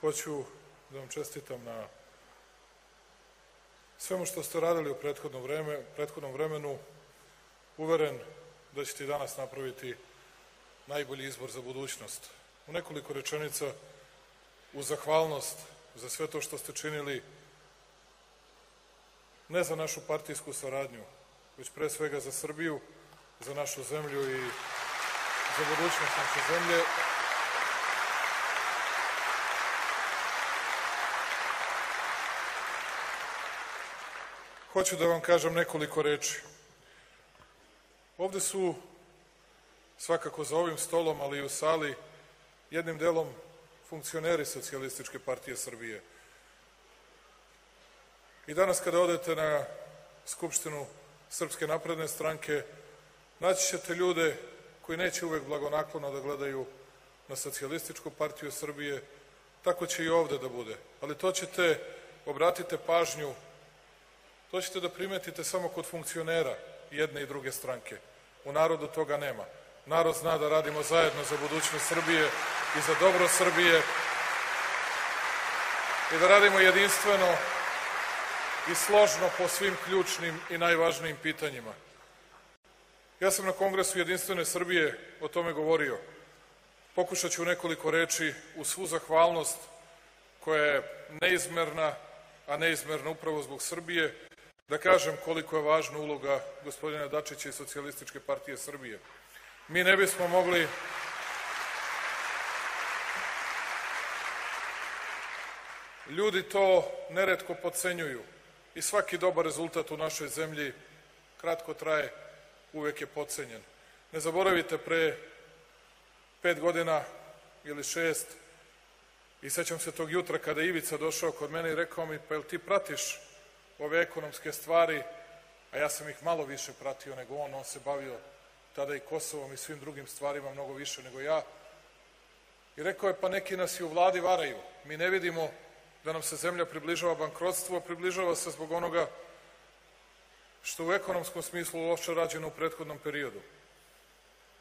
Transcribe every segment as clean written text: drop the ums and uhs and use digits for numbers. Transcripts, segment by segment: Hoću da vam čestitam na svemu što ste radili u prethodnom vremenu, uveren da ćete danas napraviti najbolji izbor za budućnost. U nekoliko rečenica, uz zahvalnost za sve to što ste činili, ne za našu partijsku saradnju, već pre svega za Srbiju, za našu zemlju i za budućnost naše zemlje. Hoću da vam kažem nekoliko reči. Ovde su, svakako za ovim stolom, ali i u sali, jednim delom funkcioneri Socijalističke partije Srbije. I danas kada odete na Skupštinu Srpske napredne stranke, naći ćete ljude koji neće uvek blagonaklono da gledaju na Socijalističku partiju Srbije, tako će i ovde da bude. Ali to ćete, obratite pažnju, to ćete da primetite samo kod funkcionera jedne i druge stranke. U narodu toga nema. Narod zna da radimo zajedno za budućnost Srbije i za dobro Srbije i da radimo jedinstveno i složno po svim ključnim i najvažnijim pitanjima. Ja sam na Kongresu jedinstvene Srbije o tome govorio. Pokušat ću nekoliko reči uz svu zahvalnost koja je neizmerna, a neizmerno upravo zbog Srbije, da kažem koliko je važna uloga gospodina Dačića i Socijalističke partije Srbije. Mi ne bismo mogli... Ljudi to neretko podcenjuju i svaki dobar rezultat u našoj zemlji kratko traje, uvek je podcenjen. Ne zaboravite, pre 5 godina ili 6, i sećam se tog jutra kada je Ivica došao kod mene i rekao mi, pa jel ti pratiš ove ekonomske stvari, a ja sam ih malo više pratio nego on, on se bavio tada i Kosovom i svim drugim stvarima mnogo više nego ja. I rekao je, pa neki nas i u vladi varaju, mi ne vidimo da nam se zemlja približava bankrotstvu, a približava se zbog onoga što u ekonomskom smislu loše rađeno u prethodnom periodu.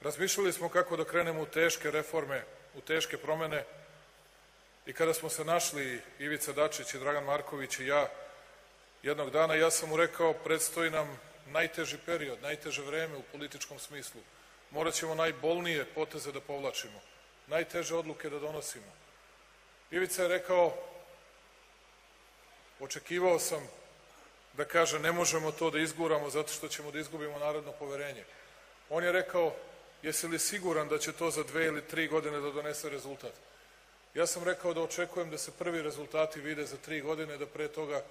Razmišljali smo kako da krenemo u teške reforme, u teške promene, i kada smo se našli, Ivica Dačić i Dragan Marković i ja, jednog dana, ja sam mu rekao, predstoji nam najteži period, najteže vreme u političkom smislu. Morat ćemo najbolnije poteze da povlačimo, najteže odluke da donosimo. Ivica je rekao, očekivao sam da kaže, ne možemo to da izguramo zato što ćemo da izgubimo narodno poverenje. On je rekao, jesi li siguran da će to za 2 ili 3 godine da donese rezultat? Ja sam rekao da očekujem da se prvi rezultati vide za 3 godine, da pre toga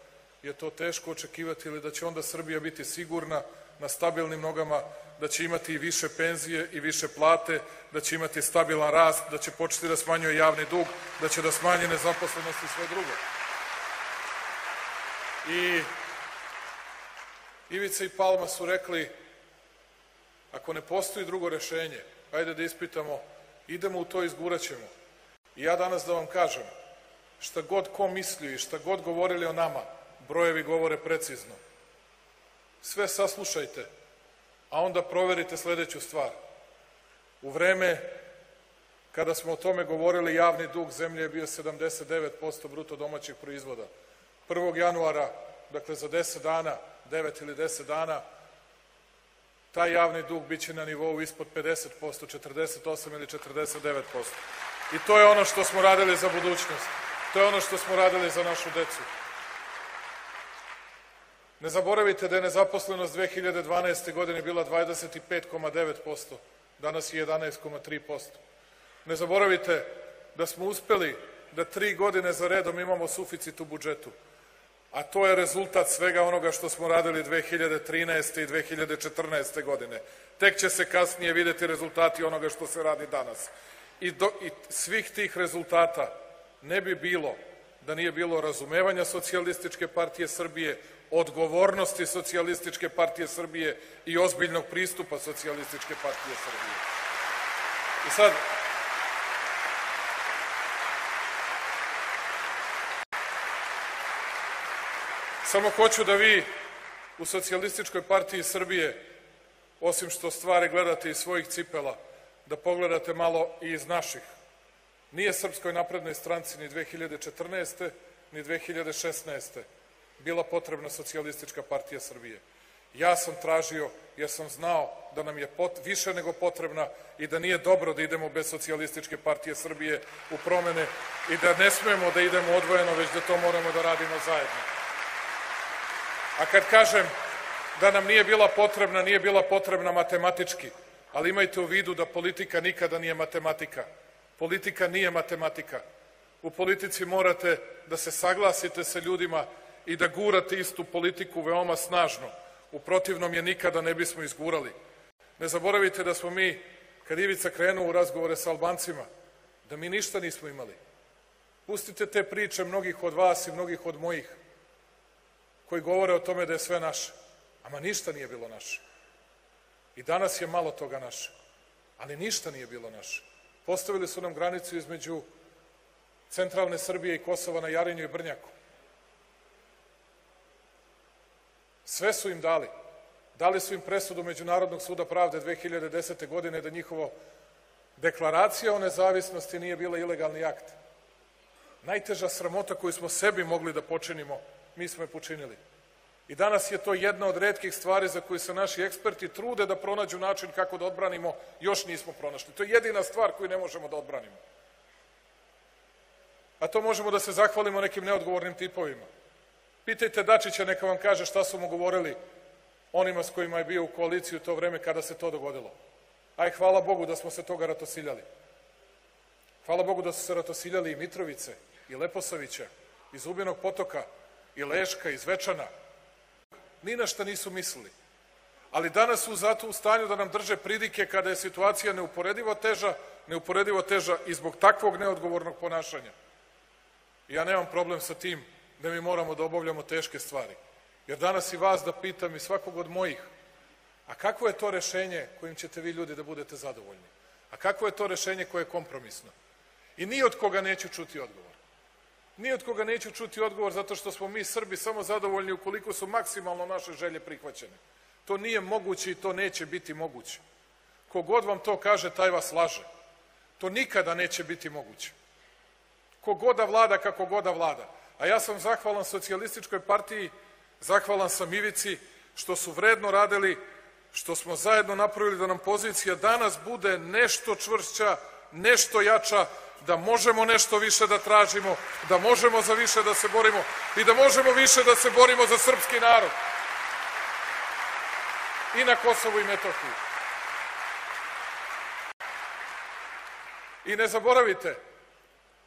je to teško očekivati, ili da će onda Srbija biti sigurna, na stabilnim nogama, da će imati i više penzije i više plate, da će imati stabilan rast, da će početi da smanjuje javni dug, da će da smanji nezaposlenost i sve drugo. I Ivica i Palma su rekli, ako ne postoji drugo rešenje, ajde da ispitamo, idemo u to, izguraćemo. I ja danas da vam kažem, šta god ko mislio i šta god govorili o nama, brojevi govore precizno. Sve saslušajte, a onda proverite sledeću stvar. U vreme kada smo o tome govorili, javni dug zemlje je bio 79% bruto domaćih proizvoda. 1. januara, dakle za 10 dana, 9 ili 10 dana, taj javni dug biće na nivou ispod 50%, 48 ili 49%. I to je ono što smo radili za budućnost. To je ono što smo radili za našu decu. Ne zaboravite da je nezaposlenost 2012. godine bila 25,9%, danas je 11,3%. Ne zaboravite da smo uspeli da 3 godine za redom imamo suficit u budžetu, a to je rezultat svega onoga što smo radili 2013. i 2014. godine. Tek će se kasnije videti rezultati onoga što se radi danas. I svih tih rezultata ne bi bilo da nije bilo razumevanja Socijalističke partije Srbije, odgovornosti Socijalističke partije Srbije i ozbiljnog pristupa Socijalističke partije Srbije. I sad, samo hoću da vi u Socijalističkoj partiji Srbije, osim što stvari gledate iz svojih cipela, da pogledate malo i iz naših. Nije Srpskoj naprednoj stranci ni 2014. ni 2016. bila potrebna Socijalistička partija Srbije. Ja sam tražio jer sam znao da nam je više nego potrebna i da nije dobro da idemo bez Socijalističke partije Srbije u promene i da ne smemo da idemo odvojeno, već da to moramo da radimo zajedno. A kad kažem da nam nije bila potrebna, nije bila potrebna matematički, ali imajte u vidu da politika nikada nije matematika. Politika nije matematika. U politici morate da se saglasite sa ljudima i da gurate istu politiku veoma snažno. U protivnom je nikada ne bismo izgurali. Ne zaboravite da smo mi, kad Ivica krenuo u razgovore sa Albancima, da mi ništa nismo imali. Pustite te priče mnogih od vas i mnogih od mojih, koji govore o tome da je sve naše. Ama ništa nije bilo naše. I danas je malo toga naše. Ali ništa nije bilo naše. Postavili su nam granicu između centralne Srbije i Kosova na Jarinju i Brnjaku. Sve su im dali. Dali su im presudu Međunarodnog suda pravde 2010. godine da njihova deklaracija o nezavisnosti nije bila ilegalni akt. Najteža sramota koju smo sebi mogli da počinimo, mi smo je počinili. I danas je to jedna od retkih stvari za koju se naši eksperti trude da pronađu način kako da odbranimo, još nismo pronašli. To je jedina stvar koju ne možemo da odbranimo. A to možemo da se zahvalimo nekim neodgovornim tipovima. Pitajte Dačića, neka vam kaže šta su mu govorili onima s kojima je bio u koaliciji u to vreme kada se to dogodilo. Aj, hvala Bogu da smo se toga ratosiljali. Hvala Bogu da su se ratosiljali i Mitrovice, i Leposavića, i Zubinog potoka, i Leška, i Zvečana. Ni na šta nisu mislili. Ali danas su zato u stanju da nam drže pridike kada je situacija neuporedivo teža i zbog takvog neodgovornog ponašanja. Ja nemam problem sa tim da mi moramo da obavljamo teške stvari. Jer danas i vas da pitam i svakog od mojih, a kako je to rešenje kojim ćete vi ljudi da budete zadovoljni? A kako je to rešenje koje je kompromisno? I ni od koga neću čuti odgovor. Ni od koga neću čuti odgovor zato što smo mi Srbi samo zadovoljni ukoliko su maksimalno naše želje prihvaćene. To nije moguće i to neće biti moguće. Kogod vam to kaže, taj vas laže. To nikada neće biti moguće. Kogod da vlada, kako god da vlada. A ja sam zahvalan Socijalističkoj partiji, zahvalan sam Ivici što su vredno radili, što smo zajedno napravili da nam pozicija danas bude nešto čvršća, nešto jača, da možemo nešto više da tražimo, da možemo za više da se borimo i da možemo više da se borimo za srpski narod. I na Kosovu i Metohiju. I ne zaboravite,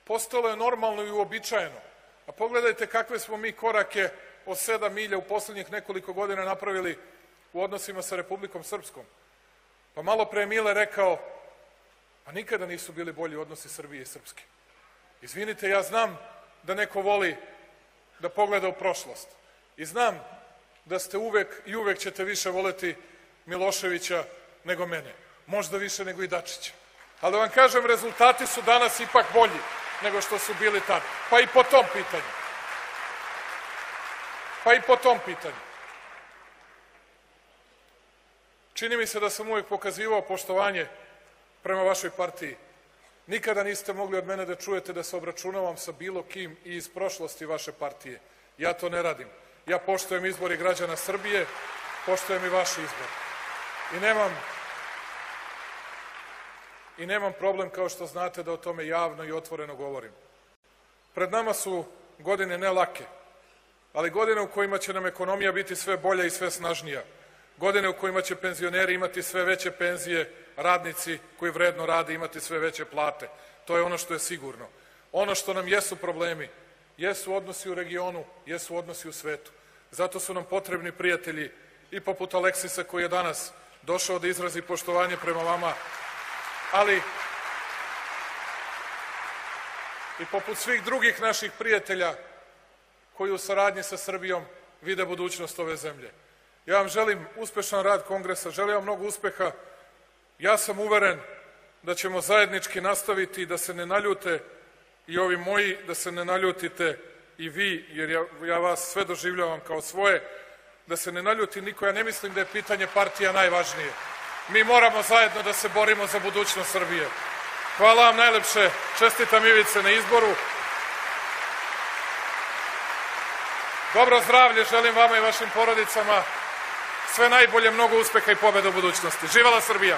postalo je normalno i uobičajeno. A pogledajte kakve smo mi korake od 7 milja u poslednjih nekoliko godina napravili u odnosima sa Republikom Srpskom. Pa malo pre Mile rekao, a nikada nisu bili bolji odnosi Srbije i Srpske. Izvinite, ja znam da neko voli da pogleda u prošlost. I znam da ste uvek i uvek ćete više voleti Miloševića nego mene. Možda više nego i Dačića. Ali da vam kažem, rezultati su danas ipak bolji nego što su bili tad. Pa i po tom pitanju. Čini mi se da sam uvek pokazivao poštovanje prema vašoj partiji. Nikada niste mogli od mene da čujete da se obračunavam sa bilo kim i iz prošlosti vaše partije. Ja to ne radim. Ja poštujem izbori građana Srbije, poštujem i vaš izbor. I nemam problem, kao što znate, da o tome javno i otvoreno govorim. Pred nama su godine ne lake, ali godine u kojima će nam ekonomija biti sve bolja i sve snažnija. Godine u kojima će penzioneri imati sve veće penzije, radnici koji vredno rade imati sve veće plate. To je ono što je sigurno. Ono što nam jesu problemi, jesu odnosi u regionu, jesu odnosi u svetu. Zato su nam potrebni prijatelji i poput Aleksisa koji je danas došao da izrazi poštovanje prema vama, ali i poput svih drugih naših prijatelja koji u saradnji sa Srbijom vide budućnost ove zemlje. Ja vam želim uspešan rad Kongresa, želim vam mnogo uspeha. Ja sam uveren da ćemo zajednički nastaviti da se ne naljute i ovi moji, da se ne naljutite i vi, jer ja vas sve doživljavam kao svoje, da se ne naljuti niko. Ja ne mislim da je pitanje partija najvažnije. Mi moramo zajedno da se borimo za budućnost Srbije. Hvala vam najlepše. Čestitam Ivice na izboru. Dobro zdravlje želim vama i vašim porodicama. Sve najbolje, mnogo uspeha i pobjede u budućnosti. Živela Srbija!